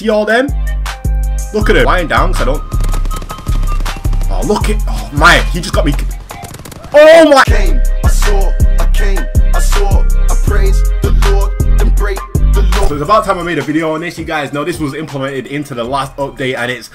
See all them? Look at him. Lying down because I don't... Oh, look at... Oh, my. He just got me... Oh, my... I came, I saw, I praised the Lord, and break the Lord. So it's about time I made a video on this. You guys know this was implemented into the last update, and it's...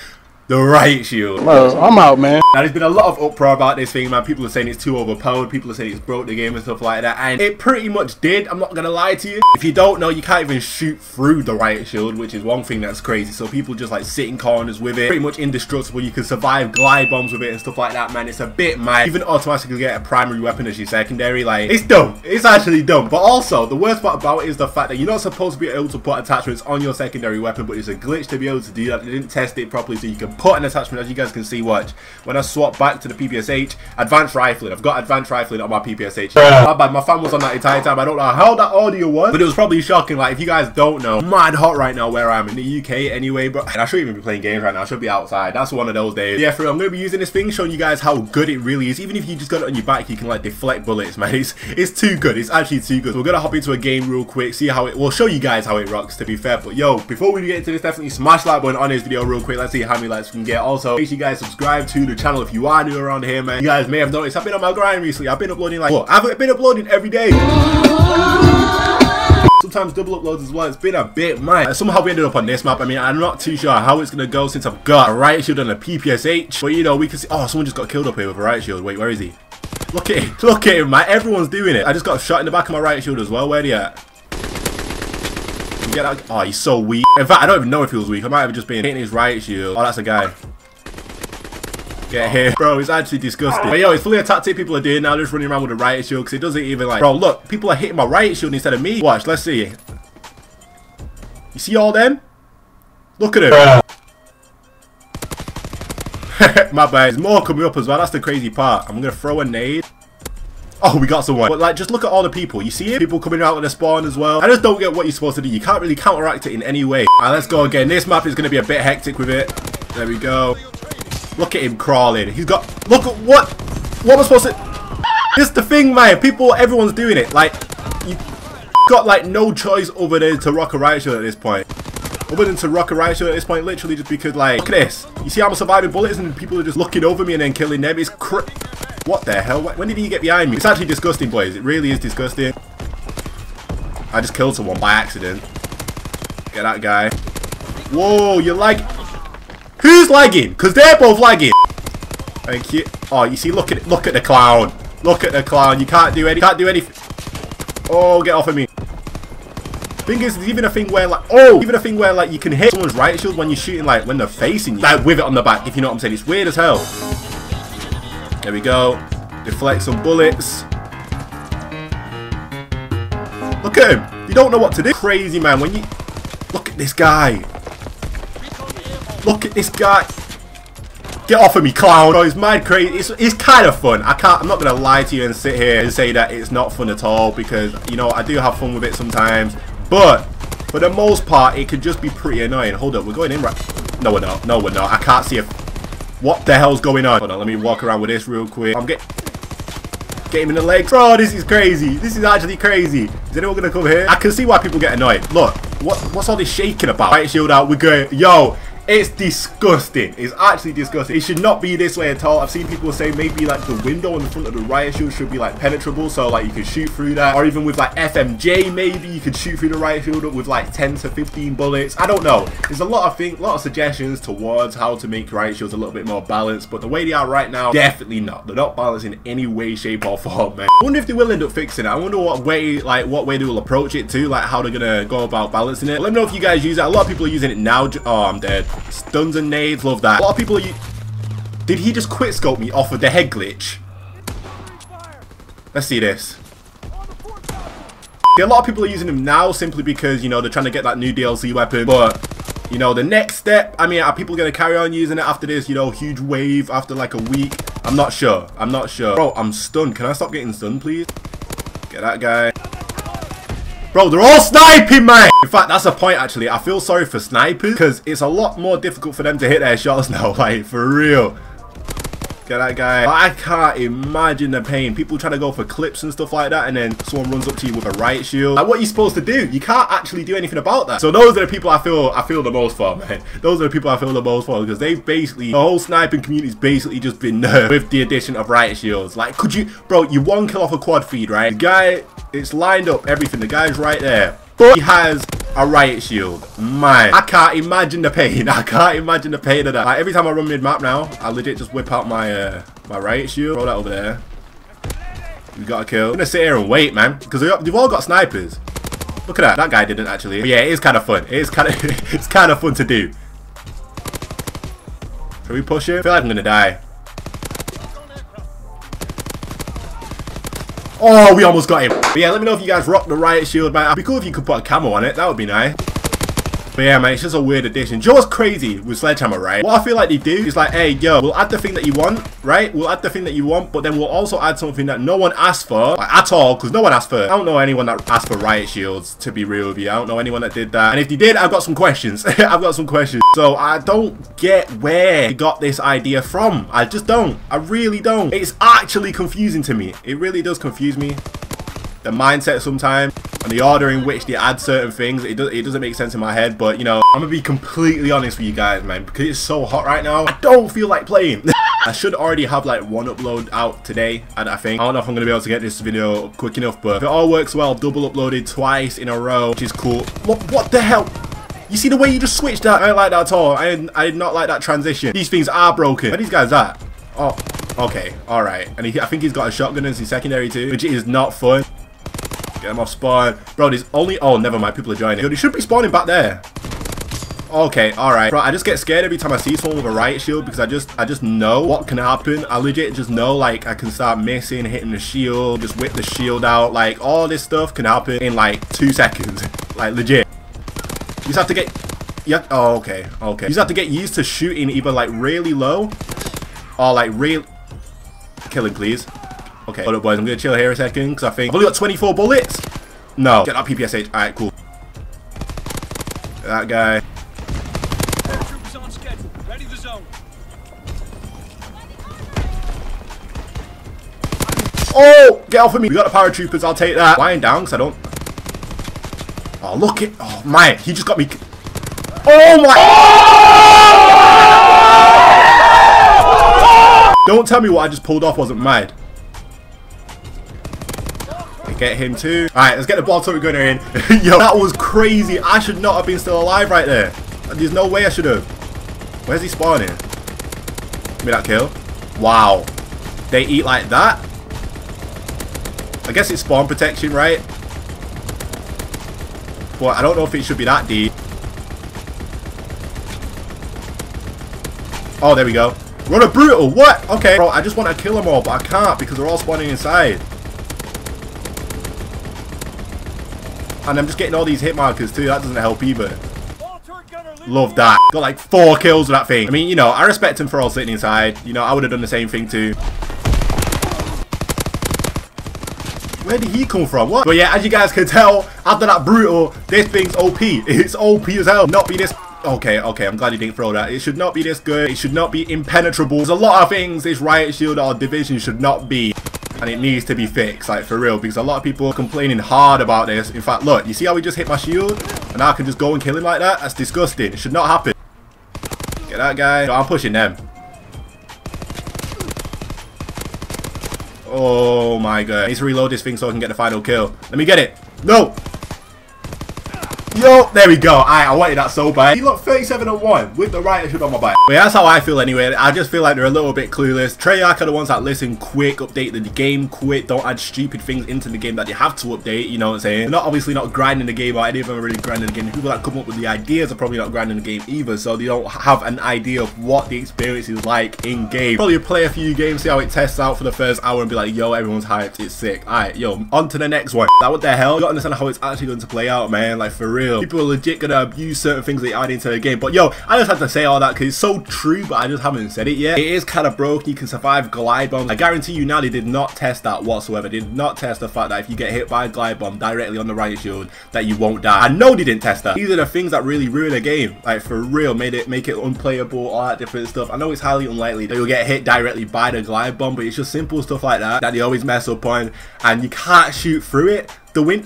the right shield. Well, I'm out, man. Now, there's been a lot of uproar about this thing, man. People are saying it's too overpowered. People are saying it's broke the game and stuff like that. And it pretty much did. I'm not going to lie to you. If you don't know, you can't even shoot through the riot shield, which is one thing that's crazy. So people just like sit in corners with it. Pretty much indestructible. You can survive glide bombs with it and stuff like that, man. It's a bit mad. Even automatically get a primary weapon as your secondary. Like, it's dumb. It's actually dumb. But also, the worst part about it is the fact that you're not supposed to be able to put attachments on your secondary weapon, but it's a glitch to be able to do that. They didn't test it properly, so you can put an attachment. As you guys can see, watch, when I swap back to the PPSH, advanced rifling, I've got advanced rifling on my PPSH. My bad, my fan was on that entire time. I don't know how that audio was, but it was probably shocking. Like, if you guys don't know, mad hot right now where I am in the UK anyway, but I shouldn't even be playing games right now. I should be outside. That's one of those days. Yeah, for real, I'm gonna be using this thing, showing you guys how good it really is. Even if you just got it on your back, you can like deflect bullets, man. It's too good. It's actually too good. So we're gonna hop into a game real quick, see how it, we'll show you guys how it rocks, to be fair. But yo, before we get into this, definitely smash that button on this video real quick. Let's see how many likes we can get. Also, make sure you guys subscribe to the channel if you are new around here, man. You guys may have noticed I've been on my grind recently. I've been uploading like, what? I've been uploading every day. Sometimes double uploads as well. It's been a bit mad. Somehow we ended up on this map. I mean, I'm not too sure how it's gonna go since I've got a riot shield and a PPSH. But you know, we can see. Oh, someone just got killed up here with a riot shield. Wait, where is he? Look at him. Look at him, man. Everyone's doing it. I just got shot in the back of my riot shield as well. Where they at? Get out. Oh, he's so weak. In fact, I don't even know if he was weak. I might have just been hitting his riot shield. Oh, that's a guy. Get him. Bro, it's actually disgusting. But yo, it's fully a tactic people are doing now, just running around with a riot shield, because it doesn't even like... Bro, look, people are hitting my riot shield instead of me. Watch, let's see. You see all them? Look at him. My bad. There's more coming up as well. That's the crazy part. I'm going to throw a nade. Oh, we got someone. But like, just look at all the people. You see it? People coming out of the spawn as well. I just don't get what you're supposed to do. You can't really counteract it in any way. Alright, let's go again. This map is gonna be a bit hectic with it. There we go. Look at him crawling. He's got, look at what? What am I supposed to? This is the thing, man. People, everyone's doing it. Like, you got like no choice over there to rock a riot shield at this point. Other than to rock a riot shield at this point, literally just because like, look at this. You see how I'm surviving bullets and people are just looking over me and then killing them. It's crap. What the hell? When did he get behind me? It's actually disgusting, boys. It really is disgusting. I just killed someone by accident. Get that guy. Whoa, you're like... Who's lagging? Because they're both lagging. Thank you. Oh, you see, look at the clown. Look at the clown. You can't do anything. Oh, get off of me. Thing is, there's even a thing where like, oh, even a thing where like you can hit someone's riot shield when you're shooting, like when they're facing you, like with it on the back, if you know what I'm saying. It's weird as hell. There we go. Deflect some bullets. Look at him. You don't know what to do. Crazy, man. When you... Look at this guy. Look at this guy. Get off of me, clown. Oh, it's mad crazy. It's kind of fun. I'm not going to lie to you and sit here and say that it's not fun at all, because, you know, I do have fun with it sometimes. But for the most part, it could just be pretty annoying. Hold up. We're going in right... No, we're not. No, we're not. I can't see a... What the hell's going on? Hold on, let me walk around with this real quick. I'm get him in the legs. Bro, this is crazy. This is actually crazy. Is anyone gonna come here? I can see why people get annoyed. Look, what's all this shaking about? Right, shield out, we're good. Yo, it's disgusting. It's actually disgusting. It should not be this way at all. I've seen people say maybe like the window in the front of the riot shield should be like penetrable, so like you can shoot through that. Or even with like FMJ, maybe you could shoot through the riot shield with like 10 to 15 bullets. I don't know. There's a lot of things, a lot of suggestions towards how to make riot shields a little bit more balanced, but the way they are right now, definitely not. They're not balanced in any way, shape, or form, man. I wonder if they will end up fixing it. I wonder what way they will approach it to, like how they're gonna go about balancing it. Let me know if you guys use it. A lot of people are using it now. Oh, I'm dead. Stuns and nades, love that. A lot of people are you. Did he just quick scope me off of the head glitch? Let's see this. Yeah, a lot of people are using him now simply because, you know, they're trying to get that new DLC weapon. But, you know, the next step, I mean, are people going to carry on using it after this, you know, huge wave after like a week? I'm not sure. I'm not sure. Bro, I'm stunned. Can I stop getting stunned, please? Get that guy. Bro, they're all sniping, man! In fact, that's a point, actually. I feel sorry for snipers, because it's a lot more difficult for them to hit their shots now, like, for real. Get that guy. I can't imagine the pain. People try to go for clips and stuff like that, and then someone runs up to you with a riot shield. Like, what are you supposed to do? You can't actually do anything about that. So those are the people I feel the most for, man. Those are the people I feel the most for, because they've basically, the whole sniping community's basically just been nerfed with the addition of riot shields. Like, could you, bro, you one kill off a quad feed, right? The guy, it's lined up, everything. The guy's right there. But he has a riot shield. Man, I can't imagine the pain. I can't imagine the pain of that. Like, every time I run mid-map now, I legit just whip out my my riot shield. Throw that over there. We got a kill. I'm gonna sit here and wait, man, because they've all got snipers. Look at that. That guy didn't actually. But yeah, it is kind of fun. It's kind of fun to do. Should we push him? I feel like I'm gonna die. Oh, we almost got him. But yeah, let me know if you guys rock the riot shield, man. It'd be cool if you could put a camo on it. That would be nice. But yeah, man, it's just a weird addition. Do you know what's crazy with Sledgehammer, right? What I feel like they do is like, hey, yo, we'll add the thing that you want, right? We'll add the thing that you want, but then we'll also add something that no one asked for, like, at all, because no one asked for it. I don't know anyone that asked for riot shields, to be real with you. I don't know anyone that did that. And if they did, I've got some questions. I've got some questions. So I don't get where they got this idea from. I just don't. I really don't. It's actually confusing to me. It really does confuse me. The mindset sometimes. And the order in which they add certain things, it doesn't make sense in my head, but you know, I'm gonna be completely honest with you guys, man, because it's so hot right now, I don't feel like playing. I should already have like one upload out today, and I think, I don't know if I'm gonna be able to get this video up quick enough, but if it all works well, I've double uploaded twice in a row, which is cool. What the hell? You see the way you just switched that? I don't like that at all. I did not like that transition. These things are broken. Where are these guys at? Oh, okay, all right. And I think he's got a shotgun as his secondary too, which is not fun. Get him off spawn. Bro, there's only... Oh, never mind. People are joining. Yo, they should be spawning back there. Okay, alright. Bro, I just get scared every time I see someone with a riot shield because I just know what can happen. I legit just know, like, I can start missing, hitting the shield, just whip the shield out. Like, all this stuff can happen in, like, 2 seconds. Like, legit. You just have to get... Yeah. Oh, okay. Okay. You just have to get used to shooting either, like, really low or, like, real... Killing, please. Okay, hold up, boys. I'm gonna chill here a second because I think I've only got 24 bullets. No, get that PPSH. All right, cool. That guy. Troopers on schedule. Ready the zone. Oh, get off of me! We got the paratroopers. I'll take that. Lying down because I don't. Oh, look it. Oh man, he just got me. Oh my. Oh! Don't tell me what I just pulled off wasn't mad. Get him too. Alright, let's get the bottle gunner in. Yo, that was crazy. I should not have been still alive right there. There's no way I should have. Where's he spawning? Give me that kill. Wow. They eat like that? I guess it's spawn protection, right? But I don't know if it should be that deep. Oh, there we go. Run a brutal. What? Okay. Bro, I just want to kill them all, but I can't because they're all spawning inside. And I'm just getting all these hit markers too. That doesn't help either. Love that. Got like 4 kills with that thing. I mean, you know, I respect him for all sitting inside. You know, I would have done the same thing too. Where did he come from? What? But yeah, as you guys can tell, after that brutal, this thing's OP. It's OP as hell. Not be this... Okay, okay, I'm glad you didn't throw that. It should not be this good. It should not be impenetrable. There's a lot of things this riot shield or division should not be. And it needs to be fixed, like, for real, because a lot of people are complaining hard about this. In fact, look, you see how we just hit my shield? And now I can just go and kill him like that? That's disgusting. It should not happen. Get that guy. No, I'm pushing them. Oh, my God. I need to reload this thing so I can get the final kill. Let me get it. No. Yo, there we go. I wanted that so bad. He looked 37-1 with the riot shield on my back. But yeah, that's how I feel anyway. I just feel like they're a little bit clueless. Treyarch are the ones that listen quick, update the game quick, don't add stupid things into the game that they have to update, you know what I'm saying? They're not obviously not grinding the game, or any of them are really grinding the game. The people that come up with the ideas are probably not grinding the game either, so they don't have an idea of what the experience is like in game. Probably play a few games, see how it tests out for the first hour and be like, yo, everyone's hyped, it's sick. Alright, yo, on to the next one. That what the hell? You gotta understand how it's actually going to play out, man, like for real. True. People are legit going to abuse certain things they add into the game. But yo, I just had to say all that because it's so true, but I just haven't said it yet. It is kind of broken. You can survive glide bombs. I guarantee you now they did not test that whatsoever. They did not test the fact that if you get hit by a glide bomb directly on the riot shield, that you won't die. I know they didn't test that. These are the things that really ruin a game. Like, for real, make it unplayable, all that different stuff. I know it's highly unlikely that you'll get hit directly by the glide bomb, but it's just simple stuff like that that they always mess up on, and you can't shoot through it. You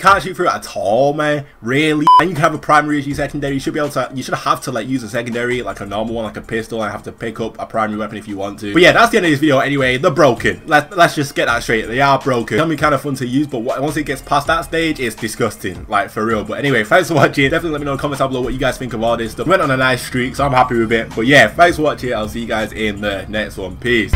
can't shoot through it at all, man. Really? And you can have a primary as your secondary. You should be able to, you should have to like use a secondary, like a normal one, like a pistol, and have to pick up a primary weapon if you want to. But yeah, that's the end of this video anyway. They're broken. Let's just get that straight. They are broken. It can be kind of fun to use, but once it gets past that stage, it's disgusting. Like, for real. But anyway, thanks for watching. Definitely let me know in the comments down below what you guys think of all this stuff. We went on a nice streak, so I'm happy with it. But yeah, thanks for watching. I'll see you guys in the next one. Peace.